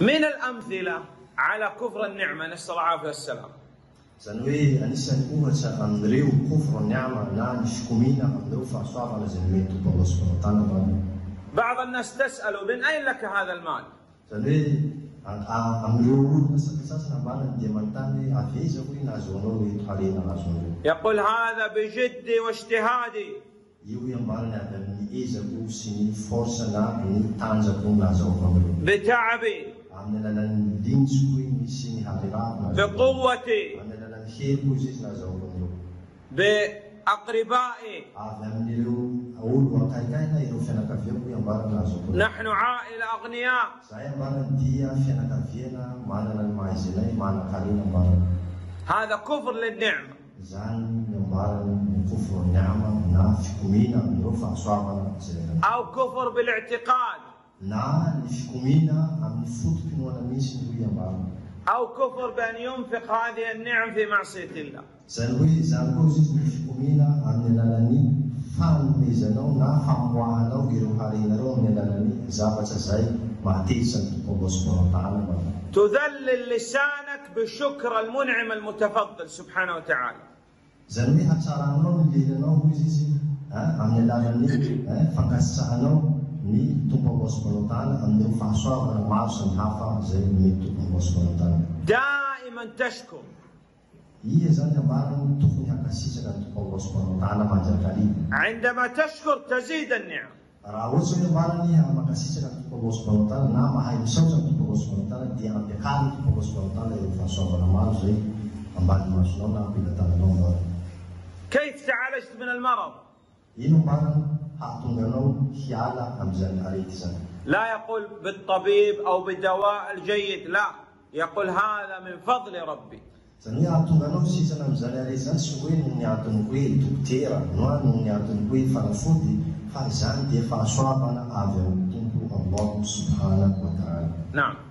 من الأمثلة على كفر النعمة نسأل الله العافية والسلام. زنوي أنسان قوة سأندريو كفر النعمة نان شكمينا أندريو فأصعب على زنوي تبالله سبحانه وتعالى. بعض الناس تسأل من أين لك هذا المال؟ زنوي أندريو سأسأل عن ديمانتاني عفيز وين أزونوي حالينا أزونوي. يقول هذا بجدي واجتهادي. بتعبي بقوتي بأقربائي نحن عائلة أغنياء هذا كفر للنعمة أو كفر بالاعتقاد أو كفر بأن ينفق هذه النعم في معصية الله. تذلل لسانك بشكر المنعم المتفضل سبحانه وتعالى. دائما تشكر. عندما تشكر تزيد النعم. كيف تعالجت من المرض؟ لا يقول بالطبيب أو بالدواء الجيد، لا، يقول هذا من فضل ربي. نعم.